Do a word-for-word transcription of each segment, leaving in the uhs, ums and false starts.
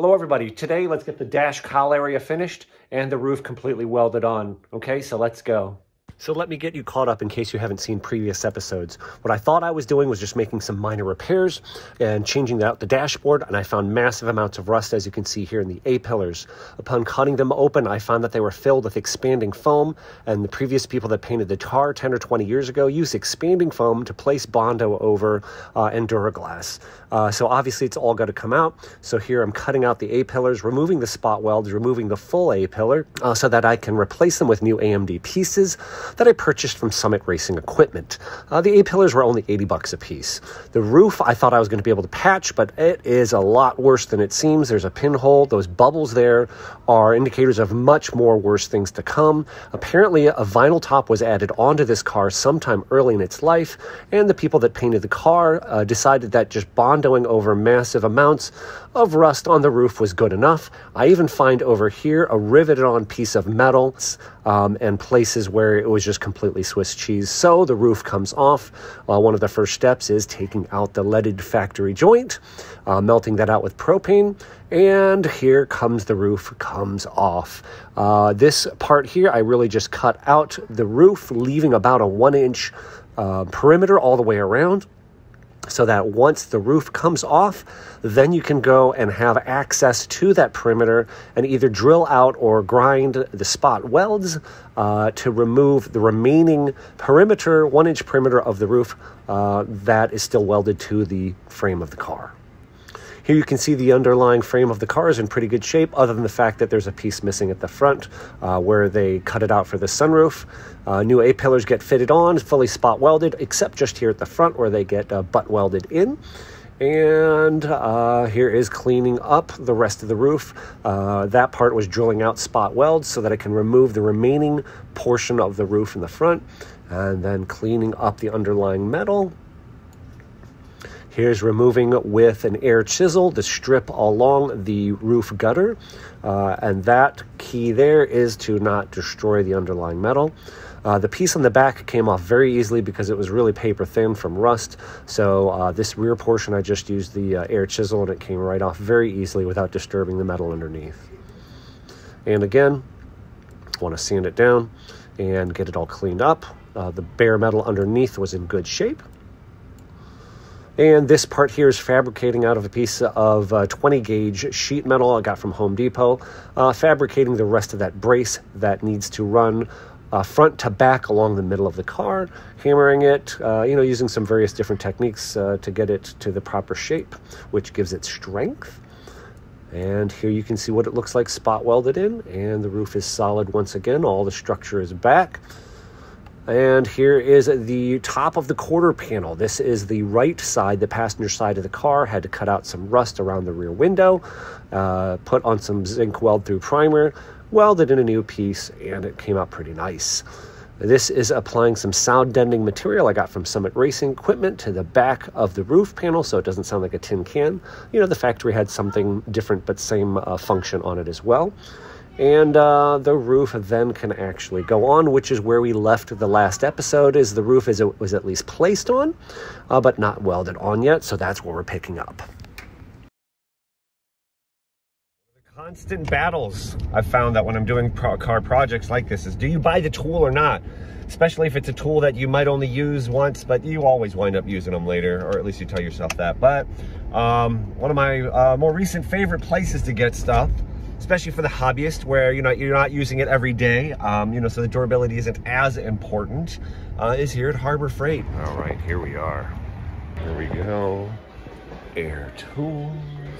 Hello everybody, today let's get the dash cowl area finished and the roof completely welded on. Okay, so let's go. So let me get you caught up in case you haven't seen previous episodes. What I thought I was doing was just making some minor repairs and changing out the dashboard, and I found massive amounts of rust, as you can see here in the A-pillars. Upon cutting them open, I found that they were filled with expanding foam, and the previous people that painted the car ten or twenty years ago used expanding foam to place Bondo over uh, Enduro Glass. Uh, so obviously it's all got to come out. So here I'm cutting out the A-pillars, removing the spot welds, removing the full A-pillar uh, so that I can replace them with new A M D pieces that I purchased from Summit Racing Equipment. Uh, the A-pillars were only eighty bucks a piece. The roof I thought I was going to be able to patch, but it is a lot worse than it seems. There's a pinhole. Those bubbles there are indicators of much more worse things to come. Apparently a vinyl top was added onto this car sometime early in its life, and the people that painted the car uh, decided that just Bondo Bondoing over massive amounts of rust on the roof was good enough. I even find over here a riveted on piece of metal um, and places where it was just completely Swiss cheese. So the roof comes off. Uh, one of the first steps is taking out the leaded factory joint, uh, melting that out with propane, and here comes the roof comes off. Uh, this part here, I really just cut out the roof, leaving about a one inch uh, perimeter all the way around, so that once the roof comes off, then you can go and have access to that perimeter and either drill out or grind the spot welds uh, to remove the remaining perimeter, one inch perimeter of the roof uh, that is still welded to the frame of the car. Here you can see the underlying frame of the car is in pretty good shape, other than the fact that there's a piece missing at the front uh, where they cut it out for the sunroof. Uh, new A-pillars get fitted on, fully spot welded, except just here at the front where they get uh, butt welded in. And uh, here is cleaning up the rest of the roof. Uh, that part was drilling out spot welds so that I can remove the remaining portion of the roof in the front, and then cleaning up the underlying metal. Here's removing with an air chisel the strip along the roof gutter, uh, and that key there is to not destroy the underlying metal. Uh, the piece on the back came off very easily because it was really paper thin from rust, so uh, this rear portion I just used the uh, air chisel and it came right off very easily without disturbing the metal underneath. And again, I want to sand it down and get it all cleaned up. Uh, the bare metal underneath was in good shape. And this part here is fabricating out of a piece of uh, twenty gauge sheet metal I got from Home Depot, uh, fabricating the rest of that brace that needs to run uh, front to back along the middle of the car, hammering it, uh, you know, using some various different techniques uh, to get it to the proper shape, which gives it strength. And here you can see what it looks like spot welded in, and the roof is solid once again. All the structure is back. And here is the top of the quarter panel. This is the right side, the passenger side of the car. Had to cut out some rust around the rear window, uh, put on some zinc weld through primer, welded in a new piece, and it came out pretty nice. This is applying some sound deadening material I got from Summit Racing Equipment to the back of the roof panel so it doesn't sound like a tin can. You know, the factory had something different but same uh, function on it as well. And uh, the roof then can actually go on, which is where we left the last episode, is the roof is was at least placed on, uh, but not welded on yet, so that's where we're picking up. Constant battles I've found that when I'm doing pro car projects like this is, do you buy the tool or not? Especially if it's a tool that you might only use once, but you always wind up using them later, or at least you tell yourself that. But um, one of my uh, more recent favorite places to get stuff, especially for the hobbyist, where you know you're not using it every day, um, you know, so the durability isn't as important, uh, is here at Harbor Freight. All right, here we are. Here we go. Air tools,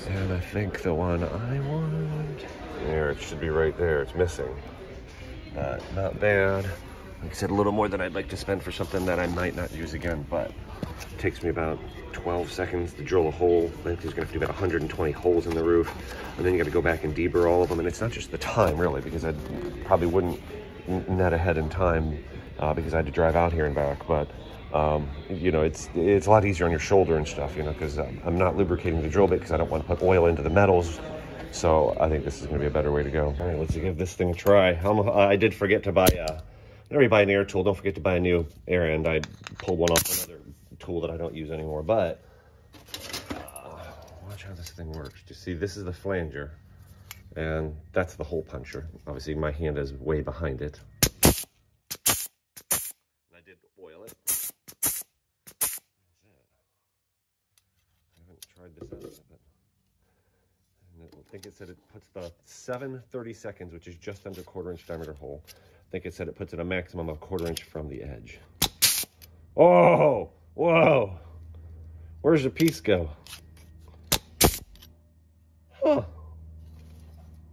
and I think the one I want. There, it should be right there. It's missing. Not, not bad. Like I said, a little more than I'd like to spend for something that I might not use again, but it takes me about twelve seconds to drill a hole. I think there's gonna have to be about one hundred twenty holes in the roof, and then you gotta go back and deburr all of them. And it's not just the time really, because I probably wouldn't net ahead in time uh, because I had to drive out here and back, but um, you know, it's it's a lot easier on your shoulder and stuff, you know, because I'm, I'm not lubricating the drill bit because I don't want to put oil into the metals. So I think this is gonna be a better way to go. All right, let's give this thing a try. I'm, I did forget to buy a, whenever you buy an air tool, don't forget to buy a new air end. I pulled one off another tool that I don't use anymore, but uh, watch how this thing works. You see, this is the flanger, and that's the hole puncher. Obviously, my hand is way behind it. And I did oil it. I haven't tried this out yet, but I think it said it puts the seven thirty-seconds, which is just under quarter-inch diameter hole. I think it said it puts it a maximum of quarter-inch from the edge. Oh, whoa! Where's the piece go? Huh.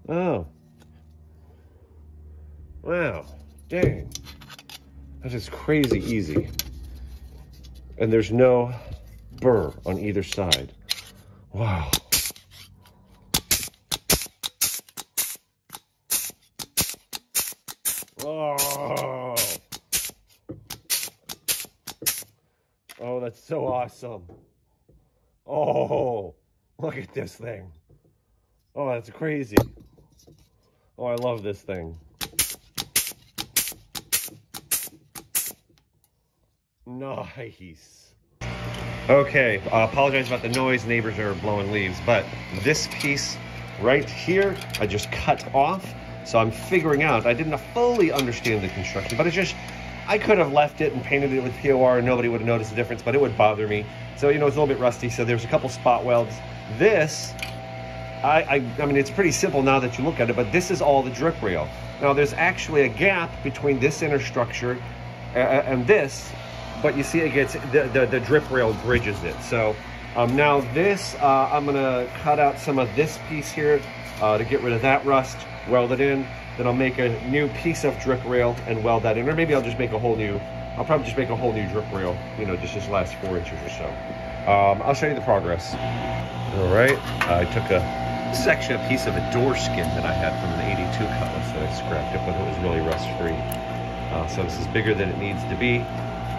Oh. Wow. Dang. That is crazy easy. And there's no burr on either side. Wow. Oh. Oh, that's so awesome. Oh, look at this thing. Oh, that's crazy. Oh, I love this thing. Nice. Okay, I apologize about the noise. Neighbors are blowing leaves, but this piece right here, I just cut off. So I'm figuring out, I didn't fully understand the construction, but it's just, I could have left it and painted it with P O R and nobody would have noticed the difference, but it would bother me. So, you know, it's a little bit rusty. So there's a couple spot welds. This, I, I, I mean, it's pretty simple now that you look at it, but this is all the drip rail. Now there's actually a gap between this inner structure and this, but you see it gets, the, the, the drip rail bridges it. So um, now this, uh, I'm gonna cut out some of this piece here uh, to get rid of that rust. Weld it in, then I'll make a new piece of drip rail and weld that in, or maybe I'll just make a whole new, I'll probably just make a whole new drip rail, you know, just this last four inches or so. Um, I'll show you the progress. All right, I took a section, a piece of a door skin that I had from an eighty-two cutlass that I scrapped up when it was really rust-free. Uh, so this is bigger than it needs to be,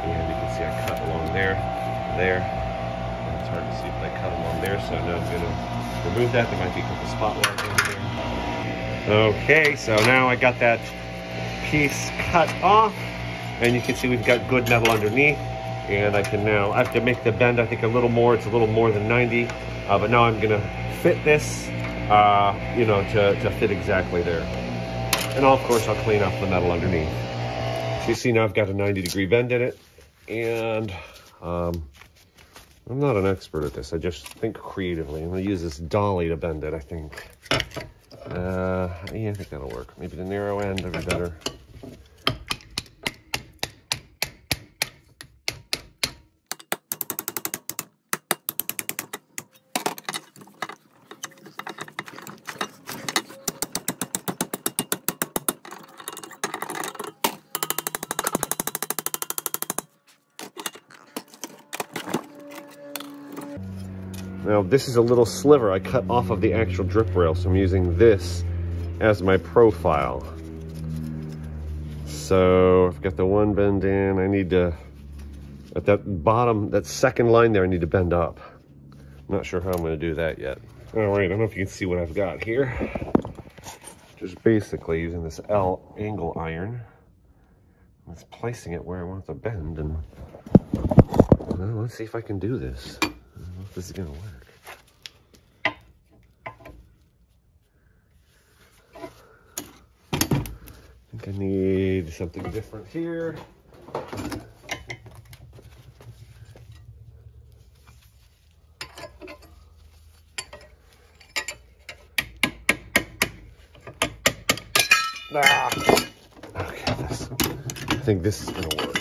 and you can see I cut along there, there. And it's hard to see if I cut along there, so now I'm gonna remove that. There might be a couple spot welds over there. Okay, so now I got that piece cut off, and you can see we've got good metal underneath, and I can now, I have to make the bend, I think, a little more. It's a little more than ninety, uh, but now I'm gonna fit this, uh, you know, to, to fit exactly there. And of course, I'll clean up the metal underneath. So you see now I've got a ninety degree bend in it, and um, I'm not an expert at this. I just think creatively. I'm gonna use this dolly to bend it, I think. Uh, yeah, I think that'll work. Maybe the narrow end would be better. Now this is a little sliver I cut off of the actual drip rail, so I'm using this as my profile. So I've got the one bend in, I need to, at that bottom, that second line there, I need to bend up. I'm not sure how I'm gonna do that yet. All right, I don't know if you can see what I've got here. Just basically using this L angle iron. It's placing it where I want it to bend, and well, let's see if I can do this. I don't know if this is gonna work. I think I need something different here. Ah! Okay, this. I think this is gonna work.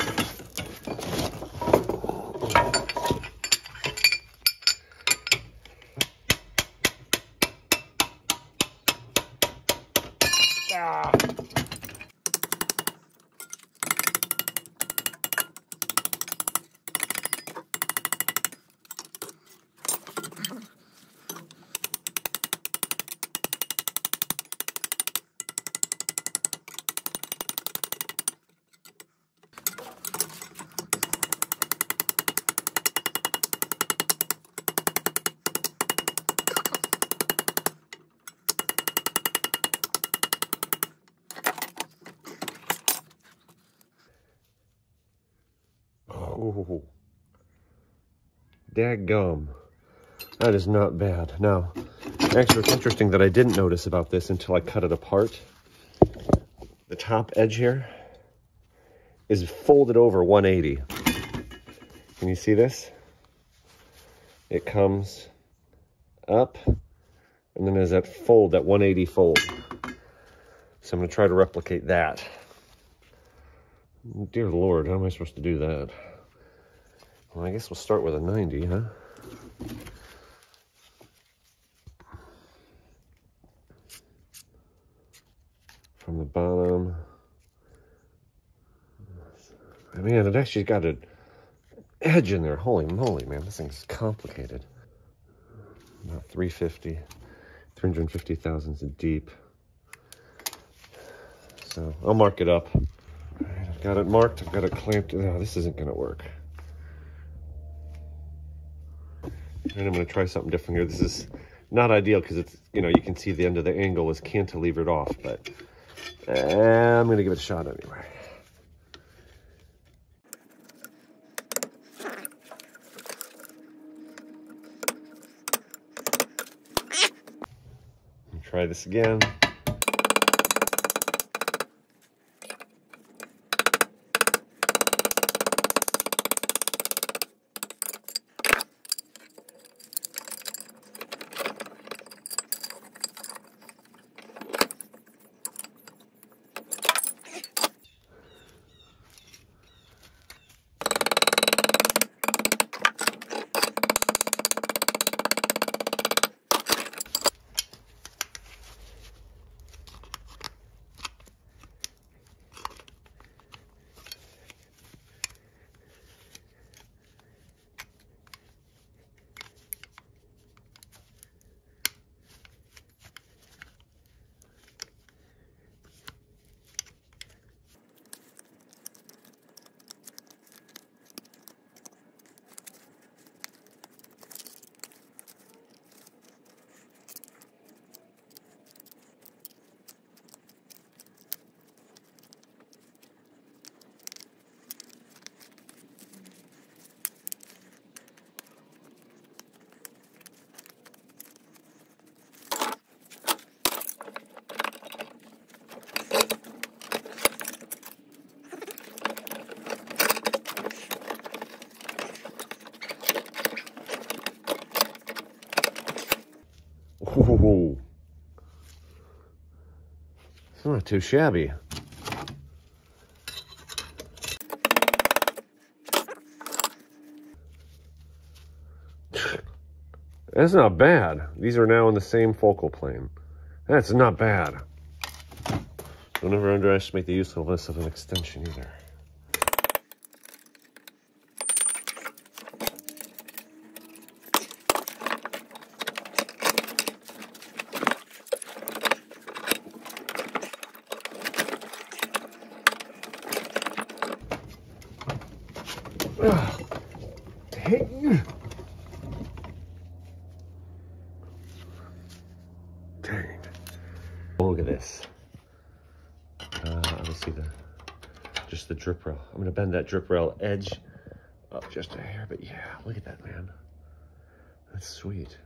Daggum. That is not bad. Now, actually, it's interesting that I didn't notice about this until I cut it apart. The top edge here is folded over one eighty. Can you see this? It comes up, and then there's that fold, that one eighty fold. So I'm going to try to replicate that. Dear Lord, how am I supposed to do that? Well, I guess we'll start with a ninety, huh? From the bottom. Man, it actually got an edge in there. Holy moly, man, this thing's complicated. About three fifty, three hundred fifty thousandths deep. So I'll mark it up. All right, I've got it marked. I've got it clamped. No, this isn't going to work. And I'm going to try something different here. This is not ideal because it's, you know, you can see the end of the angle is cantilevered off, but uh, I'm going to give it a shot anyway. Try this again. Ooh. It's not too shabby. That's not bad. These are now in the same focal plane. That's not bad. Don't ever underestimate the usefulness of an extension either. Dang. Look at this. Uh, let me see the, just the drip rail. I'm going to bend that drip rail edge up just a hair, but yeah, look at that, man. That's sweet.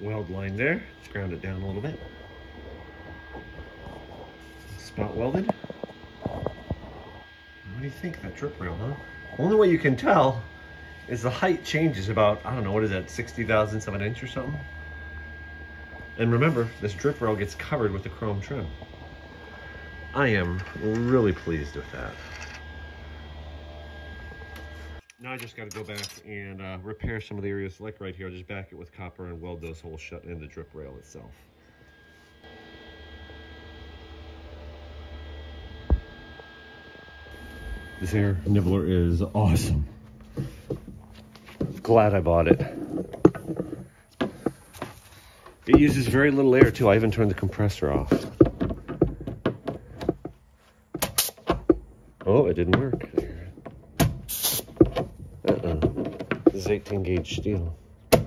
Weld line there, just ground it down a little bit. Spot welded. What do you think of that drip rail, huh? Only way you can tell is the height changes about, I don't know, what is that, sixty thousandths of an inch or something? And remember, this drip rail gets covered with the chrome trim. I am really pleased with that. Now I just got to go back and uh, repair some of the areas, like right here. I'll just back it with copper and weld those holes shut in the drip rail itself. This air nibbler is awesome. Glad I bought it. It uses very little air too. I even turned the compressor off. Oh, it didn't work. This is eighteen gauge steel. Yeah,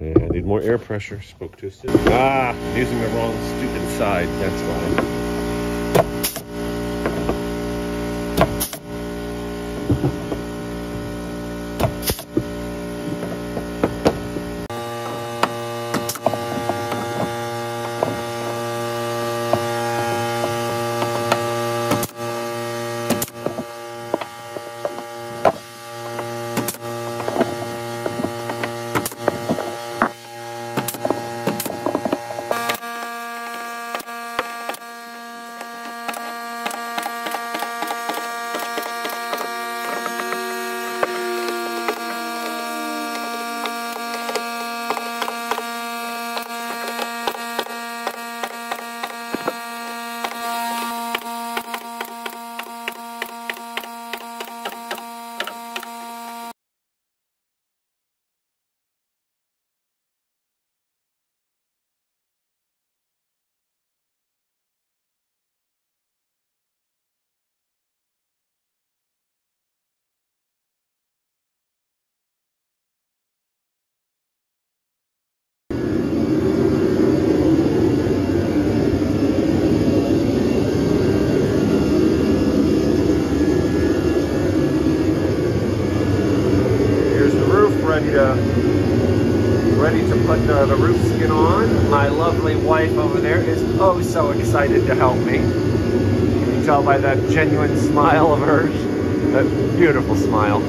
I need more air pressure. Spoke too soon. Ah, I'm using the wrong stupid side. That's so excited to help me. You can tell by that genuine smile of hers, that beautiful smile.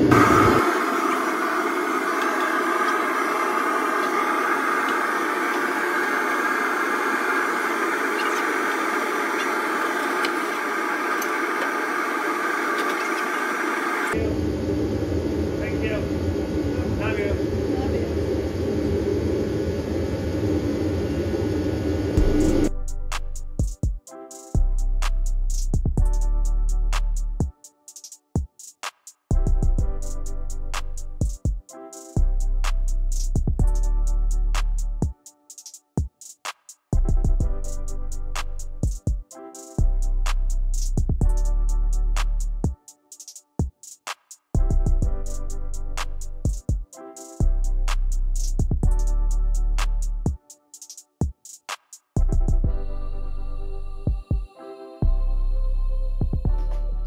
Thank you. Love you.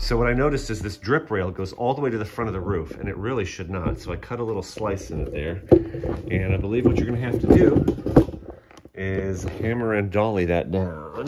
So what I noticed is this drip rail goes all the way to the front of the roof, and it really should not. So I cut a little slice in it there. And I believe what you're gonna have to do is hammer and dolly that down.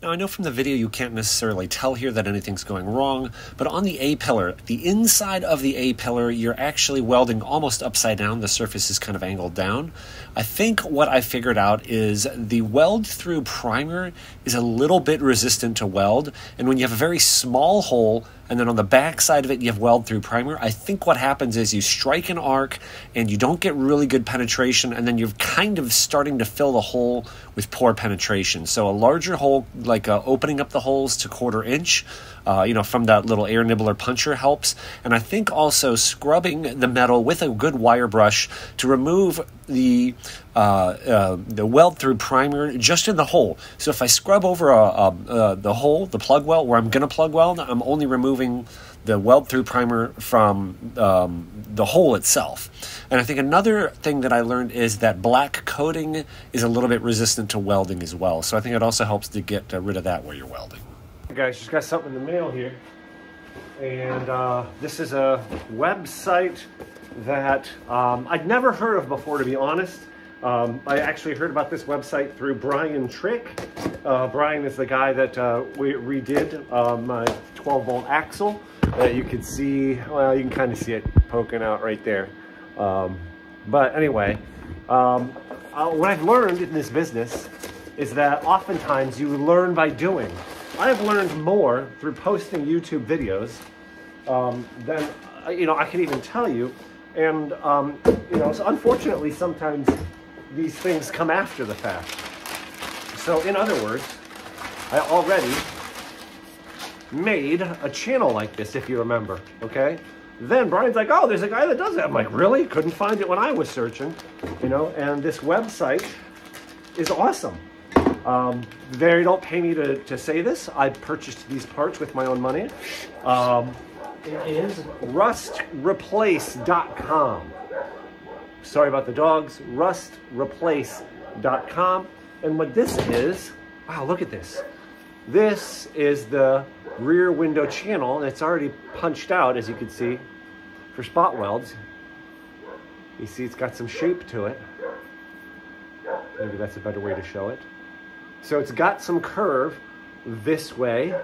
Now, I know from the video you can't necessarily tell here that anything's going wrong, but on the A-pillar, the inside of the A-pillar, you're actually welding almost upside down. The surface is kind of angled down. I think what I figured out is the weld-through primer is a little bit resistant to weld, and when you have a very small hole, and then on the back side of it, you have weld-through primer, I think what happens is you strike an arc, and you don't get really good penetration, and then you're kind of starting to fill the hole with poor penetration. So a larger hole, like uh, opening up the holes to quarter inch, uh, you know, from that little air nibbler puncher helps. And I think also scrubbing the metal with a good wire brush to remove the uh, uh, the weld-through primer just in the hole. So if I scrub over a, a, uh, the hole, the plug weld, where I'm going to plug weld, I'm only removing the weld-through primer from um, the hole itself. And I think another thing that I learned is that black coating is a little bit resistant to welding as well. So I think it also helps to get rid of that where you're welding. Hey guys, just got something in the mail here. And uh, this is a website that um, I'd never heard of before, to be honest. Um, I actually heard about this website through Brian Trick. Uh, Brian is the guy that uh, we redid uh, my twelve volt axle. Uh, you can see, well, you can kind of see it poking out right there. Um, but anyway, um, uh, what I've learned in this business is that oftentimes you learn by doing. I've learned more through posting YouTube videos um, than, you know, I can even tell you. And, um, you know, so unfortunately, sometimes these things come after the fact. So in other words, I already made a channel like this, if you remember, okay? Then Brian's like, oh, there's a guy that does that. I'm like, really? Couldn't find it when I was searching, you know? And this website is awesome. Um, they don't pay me to, to say this. I purchased these parts with my own money. Um, it is rust replace dot com. Sorry about the dogs, rust replace dot com. And what this is, wow, look at this. This is the rear window channel, and it's already punched out, as you can see, for spot welds. You see it's got some shape to it. Maybe that's a better way to show it. So it's got some curve this way.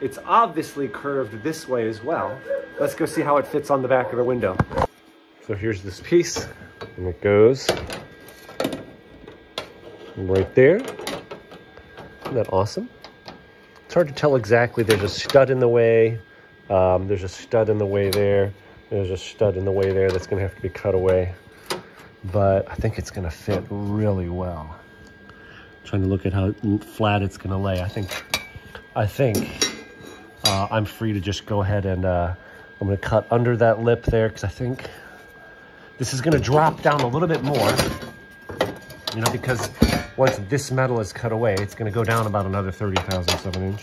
It's obviously curved this way as well. Let's go see how it fits on the back of the window. So here's this piece, and it goes right there. Isn't that awesome? It's hard to tell exactly. There's a stud in the way. Um, there's a stud in the way there. There's a stud in the way there that's gonna have to be cut away. But I think it's gonna fit really well. I'm trying to look at how flat it's gonna lay. I think, I think uh, I'm free to just go ahead and uh, I'm gonna cut under that lip there, because I think this is gonna drop down a little bit more, you know, because once this metal is cut away, it's gonna go down about another thirty thousandths of an inch,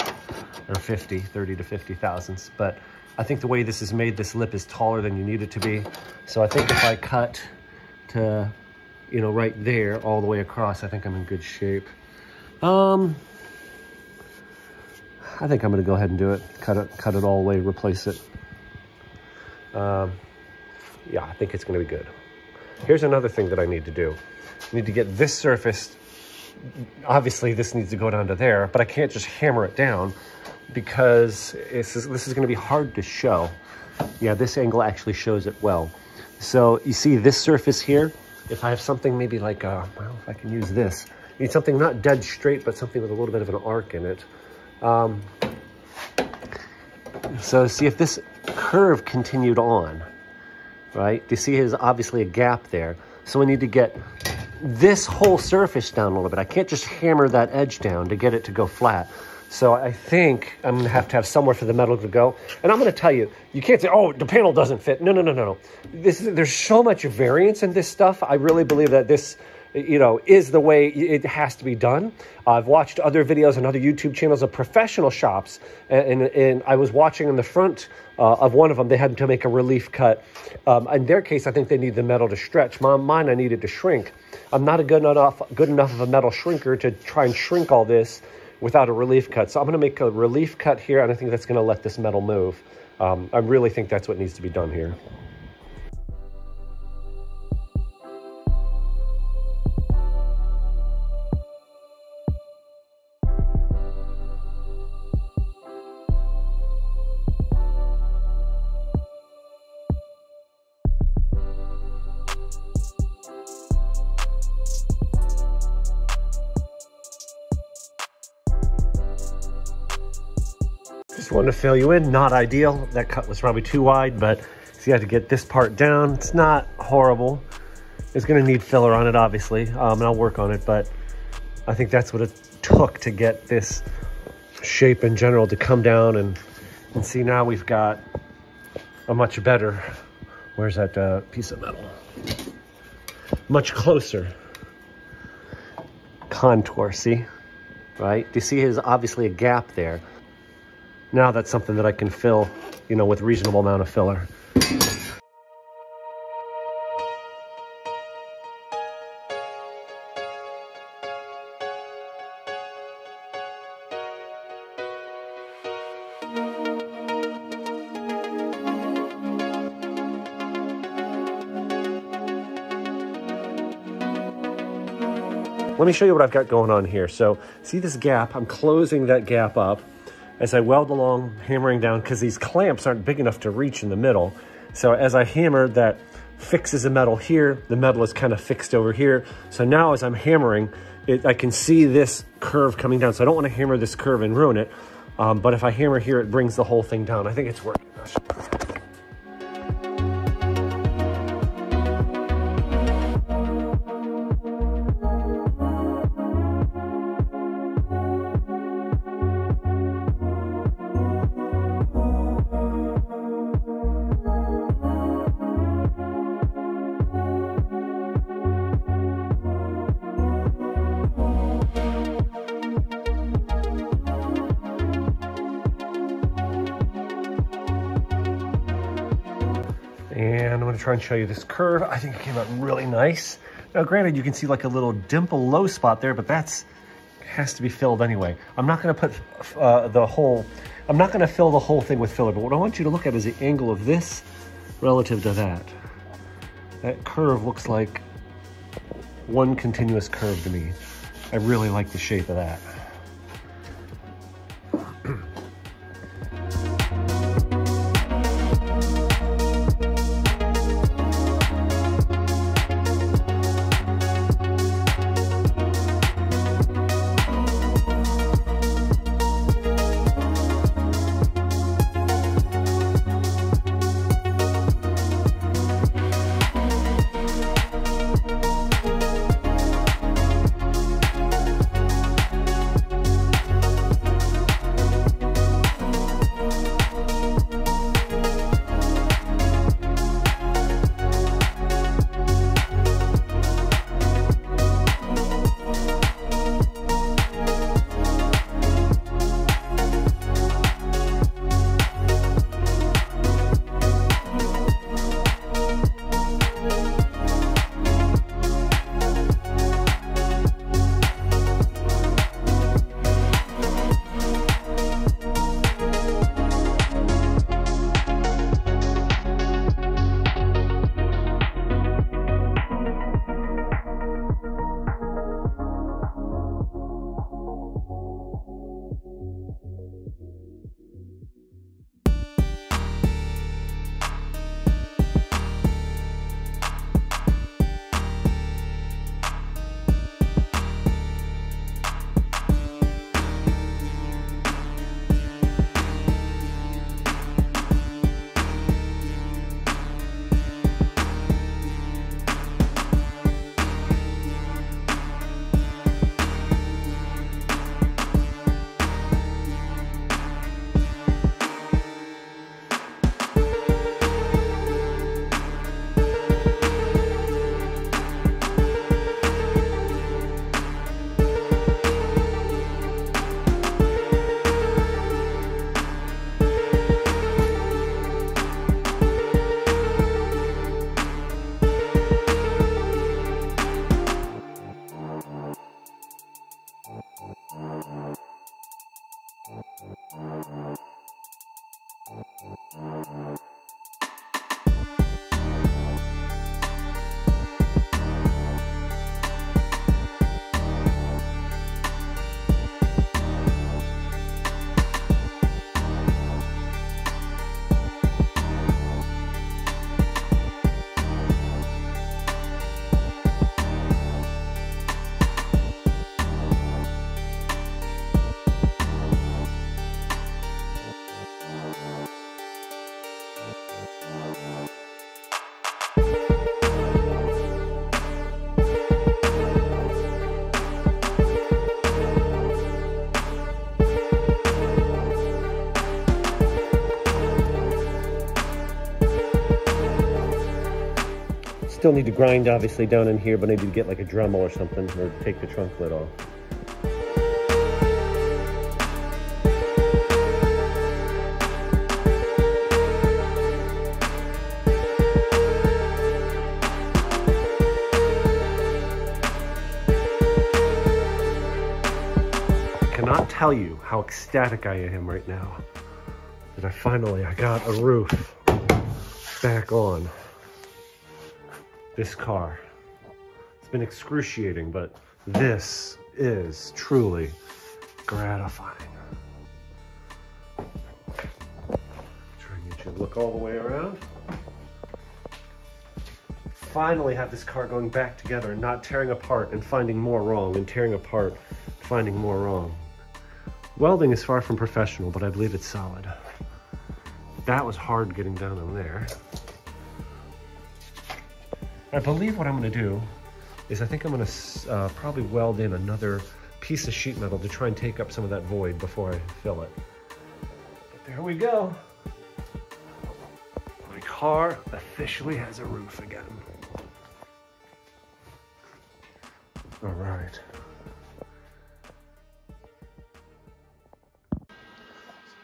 or fifty, thirty to fifty thousandths. But I think the way this is made, this lip is taller than you need it to be. So I think if I cut to, you know, right there, all the way across, I think I'm in good shape. Um, I think I'm gonna go ahead and do it. Cut it, cut it all the way, replace it. Um, Yeah, I think it's gonna be good. Here's another thing that I need to do. I need to get this surface. Obviously, this needs to go down to there, but I can't just hammer it down because this is, this is gonna be hard to show. Yeah, this angle actually shows it well. So you see this surface here? If I have something maybe like, a, well, if I can use this. I need something not dead straight, but something with a little bit of an arc in it. Um, so see if this curve continued on. Right? You see there's obviously a gap there. So we need to get this whole surface down a little bit. I can't just hammer that edge down to get it to go flat. So I think I'm going to have to have somewhere for the metal to go. And I'm going to tell you, you can't say, oh, the panel doesn't fit. No, no, no, no, no. This, there's so much variance in this stuff. I really believe that this, you know, is the way it has to be done. Uh, I've watched other videos on other YouTube channels of professional shops, and, and, and I was watching in the front uh, of one of them, they had to make a relief cut. Um, in their case, I think they need the metal to stretch. My, mine, I needed to shrink. I'm not a good enough, good enough of a metal shrinker to try and shrink all this without a relief cut. So I'm gonna make a relief cut here, and I think that's gonna let this metal move. Um, I really think that's what needs to be done here. Just wanted to fill you in, not ideal. That cut was probably too wide, but so you had to get this part down. It's not horrible. It's gonna need filler on it, obviously, um, and I'll work on it, but I think that's what it took to get this shape in general to come down, and, and see, now we've got a much better, where's that uh, piece of metal? Much closer contour, see, right? Do you see there's obviously a gap there? Now that's something that I can fill, you know, with reasonable amount of filler. Let me show you what I've got going on here. So see this gap? I'm closing that gap up as I weld along, hammering down, because these clamps aren't big enough to reach in the middle. So as I hammer, that fixes the metal here. The metal is kind of fixed over here. So now as I'm hammering, it, I can see this curve coming down. So I don't want to hammer this curve and ruin it. Um, but if I hammer here, it brings the whole thing down. I think it's working. And I'm gonna try and show you this curve. I think it came out really nice. Now granted, you can see like a little dimple low spot there, but that's, has to be filled anyway. I'm not gonna put uh, the whole, I'm not gonna fill the whole thing with filler, but what I want you to look at is the angle of this relative to that. That curve looks like one continuous curve to me. I really like the shape of that. Still need to grind obviously down in here, but I need to get like a Dremel or something, or take the trunk lid off. I cannot tell you how ecstatic I am right now that I finally I got a roof back on this car. It's been excruciating, but this is truly gratifying. Try and get you to look all the way around. Finally have this car going back together and not tearing apart and finding more wrong and tearing apart, finding more wrong. Welding is far from professional, but I believe it's solid. That was hard getting down in there. I believe what I'm gonna do is I think I'm gonna uh, probably weld in another piece of sheet metal to try and take up some of that void before I fill it. But there we go. My car officially has a roof again. All right.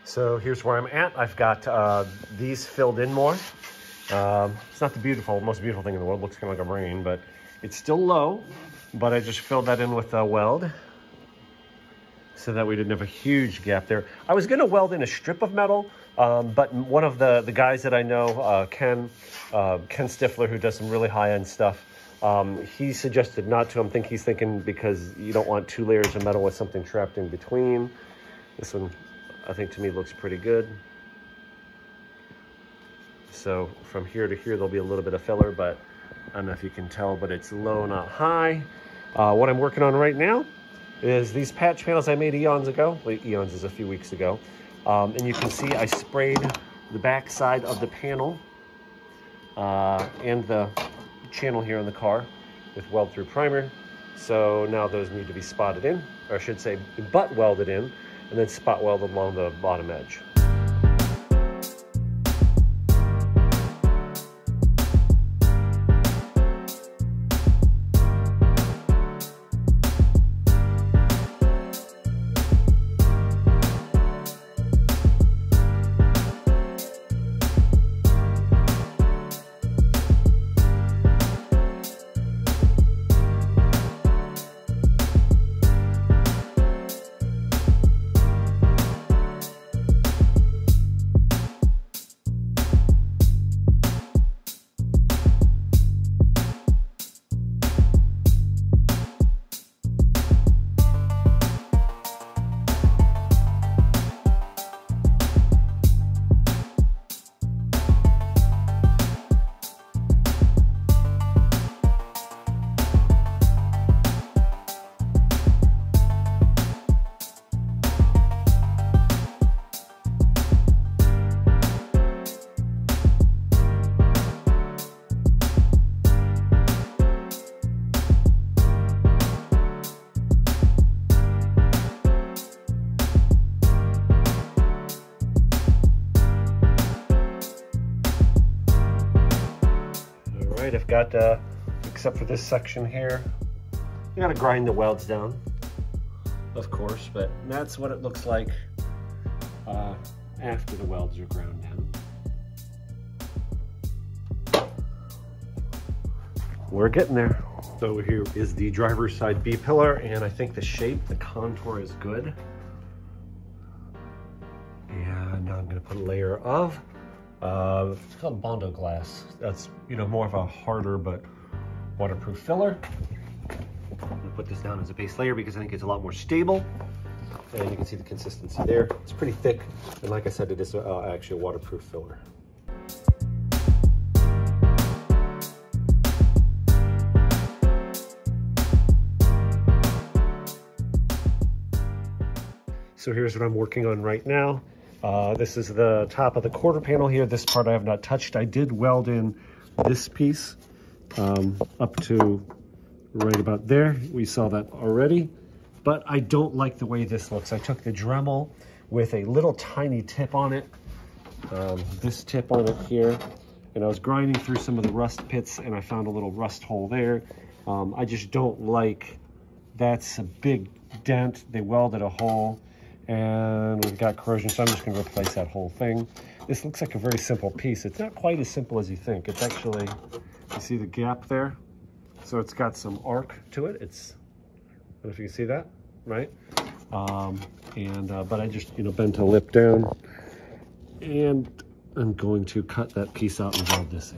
So here's where I'm at. I've got uh, these filled in more. Um, it's not the beautiful, most beautiful thing in the world. It looks kind of like a brain, but it's still low. But I just filled that in with a weld so that we didn't have a huge gap there. I was going to weld in a strip of metal, um, but one of the, the guys that I know, uh, Ken, uh, Ken Stifler, who does some really high-end stuff, um, he suggested not to. I think he's thinking because you don't want two layers of metal with something trapped in between. This one, I think, to me looks pretty good. So from here to here, there'll be a little bit of filler, but I don't know if you can tell, but it's low, not high. Uh, what I'm working on right now is these patch panels I made eons ago. Well, eons is a few weeks ago. Um, and you can see I sprayed the back side of the panel uh, and the channel here on the car with weld through primer. So now those need to be spotted in, or I should say butt welded in, and then spot welded along the bottom edge. I've got, uh, except for this section here, you gotta grind the welds down, of course, but that's what it looks like uh, after the welds are ground down. We're getting there. So here is the driver's side B-pillar, and I think the shape, the contour is good. And now I'm gonna put a layer of Uh, it's called Bondo glass. That's, you know, more of a harder but waterproof filler. I'm going to put this down as a base layer because I think it's a lot more stable. And you can see the consistency there. It's pretty thick. And like I said, it is uh, actually a waterproof filler. So here's what I'm working on right now. Uh, this is the top of the quarter panel here. This part I have not touched. I did weld in this piece um, up to right about there. We saw that already, but I don't like the way this looks. I took the Dremel with a little tiny tip on it, um, this tip on it here, and I was grinding through some of the rust pits and I found a little rust hole there. Um, I just don't like, that's a big dent. They welded a hole and we've got corrosion, so I'm just gonna replace that whole thing. This looks like a very simple piece. It's not quite as simple as you think. It's actually, you see the gap there? So it's got some arc to it. It's, I don't know if you can see that, right? Um, and, uh, but I just, you know, bent a lip down and I'm going to cut that piece out and weld this in.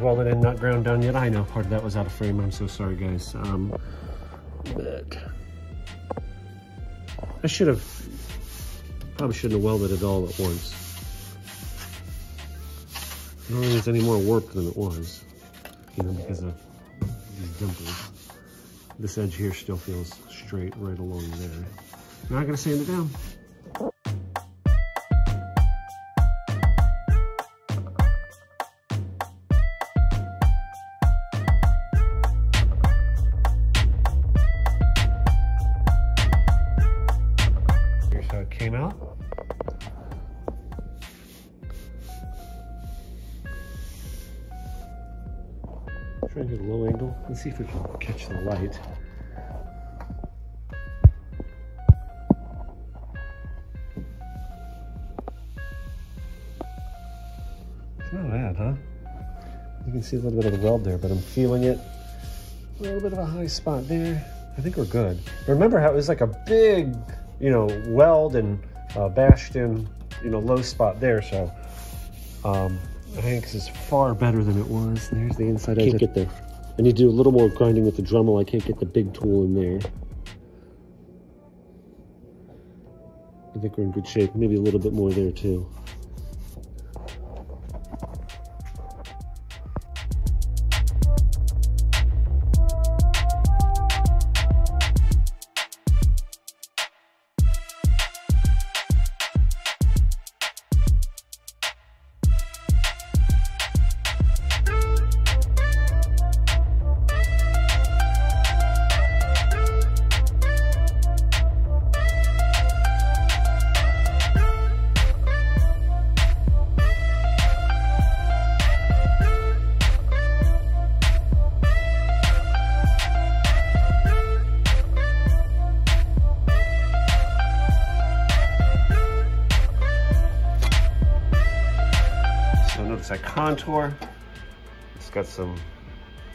Welded in, not ground down yet. I know part of that was out of frame. I'm so sorry, guys. Um, but I should have, probably shouldn't have welded it all at once. I don't think it's any more warped than it was, you know, because of these dimples. This edge here still feels straight right along there. I'm not gonna sand it down. Came out. Trying to get a low angle. Let's see if we can catch the light. It's not bad, huh? You can see a little bit of the weld there, but I'm feeling it. A little bit of a high spot there. I think we're good. Remember how it was like a big, you know, weld and uh, bashed in, you know, low spot there. So um, I think this is far better than it was. There's the inside edge. I can't get there. I need to do a little more grinding with the Dremel. I can't get the big tool in there. I think we're in good shape. Maybe a little bit more there too. I contour. It's got some,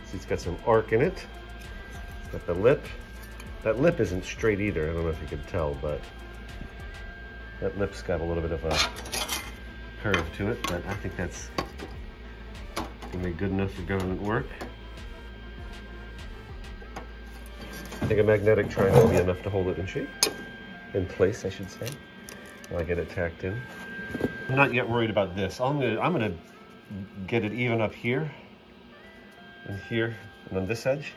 see, it's got some arc in it. It's got the lip. That lip isn't straight either. I don't know if you can tell, but that lip's got a little bit of a curve to it, but I think that's gonna be good enough for government work. I think a magnetic triangle will be enough to hold it in shape, in place, I should say, while I get it tacked in. I'm not yet worried about this. I'm gonna, I'm gonna get it even up here and here and on this edge,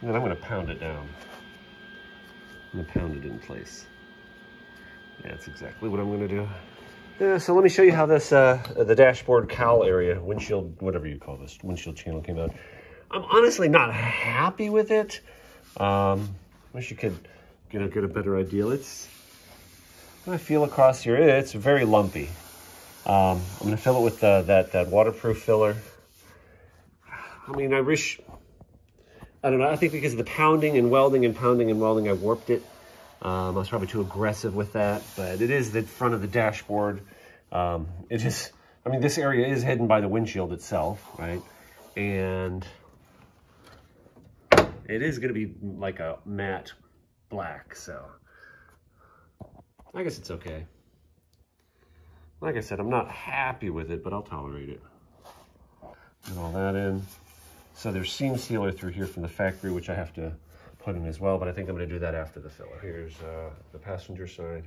and then I'm gonna pound it down. I'm gonna pound it in place. Yeah, that's exactly what I'm gonna do. Yeah, so let me show you how this, uh, the dashboard cowl area, windshield, whatever you call this, windshield channel came out. I'm honestly not happy with it. Um, wish you could get a, get a better idea. It's, I feel across here, it's very lumpy. Um, I'm gonna fill it with uh, that, that waterproof filler. I mean, I wish, I don't know, I think because of the pounding and welding and pounding and welding, I warped it. Um, I was probably too aggressive with that, but it is the front of the dashboard. Um, it just, I mean, this area is hidden by the windshield itself, right? And it is going to be like a matte black, so I guess it's okay. Like I said, I'm not happy with it, but I'll tolerate it. Put all that in. So there's seam sealer through here from the factory, which I have to put in as well, but I think I'm going to do that after the filler. Here's uh, the passenger side.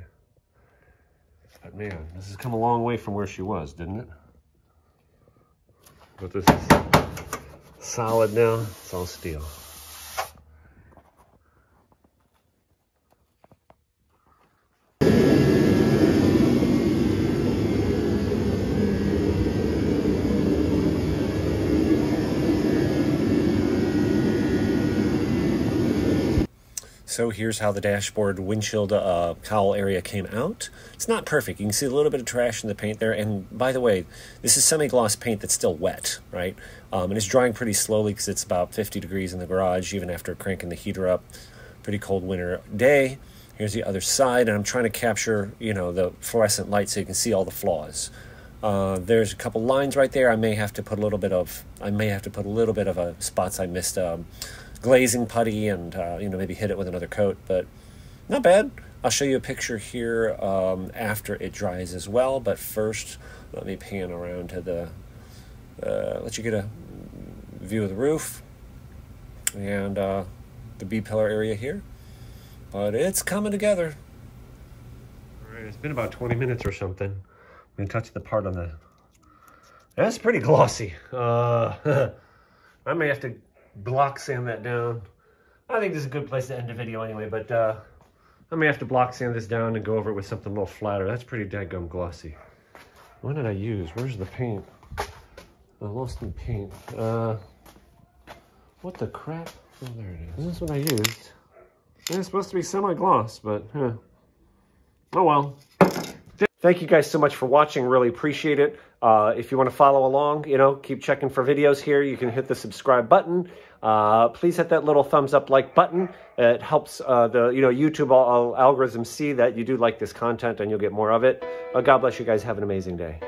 But man, this has come a long way from where she was, didn't it? But this is solid now. It's all steel. So here's how the dashboard windshield uh, cowl area came out. It's not perfect. You can see a little bit of trash in the paint there. And by the way, this is semi-gloss paint that's still wet, right? Um, and it's drying pretty slowly because it's about fifty degrees in the garage, even after cranking the heater up. Pretty cold winter day. Here's the other side, and I'm trying to capture, you know, the fluorescent light so you can see all the flaws. Uh, there's a couple lines right there. I may have to put a little bit of. I may have to put a little bit of a spots I missed. Um, glazing putty and uh, you know, maybe hit it with another coat, but not bad. I'll show you a picture here um, after it dries as well, but first let me pan around to the uh, let you get a view of the roof and uh, the B-pillar area here, but it's coming together. All right, it's been about twenty minutes or something. I'm gonna touch the part on the, that's pretty glossy. uh, I may have to block sand that down. I think this is a good place to end the video anyway, but uh, I may have to block sand this down and go over it with something a little flatter. That's pretty dadgum glossy. What did I use? Where's the paint? I lost the paint. Uh, what the crap? Oh, there it is. Is this what I used? It's supposed to be semi-gloss, but huh. Oh well. Thank you guys so much for watching. Really appreciate it. Uh, if you want to follow along, you know, keep checking for videos here. You can hit the subscribe button. Uh, please hit that little thumbs up like button. It helps uh, the, you know, YouTube algorithm see that you do like this content and you'll get more of it. Uh, God bless you guys. Have an amazing day.